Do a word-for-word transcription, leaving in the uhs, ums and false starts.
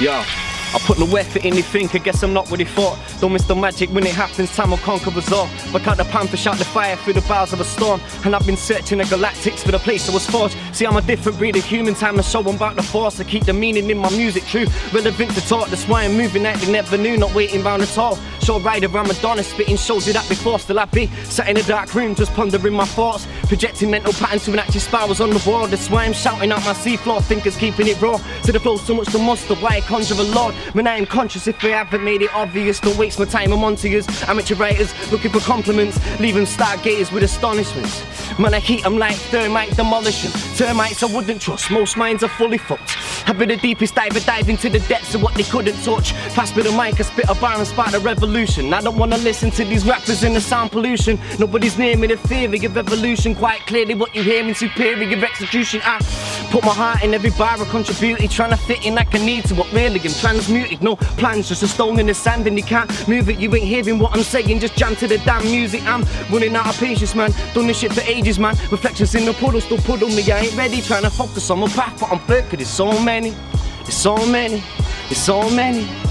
Yeah. I put no effort in anything, I guess I'm not what they thought. Don't miss the magic when it happens, time will conquer bizarre. Back out the panther, shout the fire through the bowels of a storm. And I've been searching the galactics for the place I was forged. See, I'm a different breed of human, time to show them about the force. I keep the meaning in my music true, relevant to talk. That's why I'm moving like they never knew, not waiting round at all. Short rider, Ramadan, spitting shows you that before. Still I be sat in a dark room, just pondering my thoughts, projecting mental patterns to an active spirals on the wall. That's why I'm shouting out my seafloor, thinkers keeping it raw. So the flow so much to muster, why I conjure a lord. When I am conscious, if they haven't made it obvious, don't waste my time on monsters, amateur writers looking for compliments, leaving stargaters with astonishments. Man, I heat them like thermite demolition, termites I wouldn't trust, most minds are fully fucked. I've been the deepest diver, dive into the depths of what they couldn't touch. Pass me the mic, I spit a bar and spark a revolution. I don't wanna listen to these rappers in the sound pollution. Nobody's near me, the theory of evolution, quite clearly what you hear me, superior execution. I put my heart in every bar I contributed, trying to fit in like I need to what really am trans muted, no plans, just a stone in the sand and you can't move it, you ain't hearing what I'm saying, just jam to the damn music. I'm running out of patience, man, done this shit for ages, man, reflections in the puddle, still puddle me, I ain't ready, trying to focus on my path, but I'm broke, there's so many, there's so many, there's so many.